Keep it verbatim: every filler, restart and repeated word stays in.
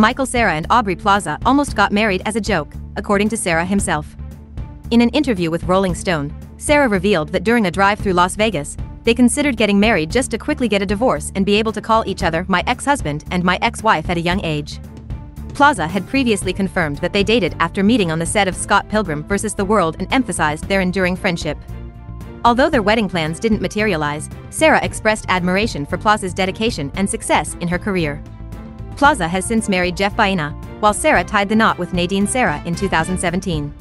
Michael Cera and Aubrey Plaza almost got married as a joke, according to Cera himself. In an interview with Rolling Stone, Cera revealed that during a drive through Las Vegas, they considered getting married just to quickly get a divorce and be able to call each other my ex-husband and my ex-wife at a young age. Plaza had previously confirmed that they dated after meeting on the set of Scott Pilgrim versus The World and emphasized their enduring friendship. Although their wedding plans didn't materialize, Cera expressed admiration for Plaza's dedication and success in her career. Plaza has since married Jeff Baena, while Cera tied the knot with Nadine Sarah in two thousand seventeen.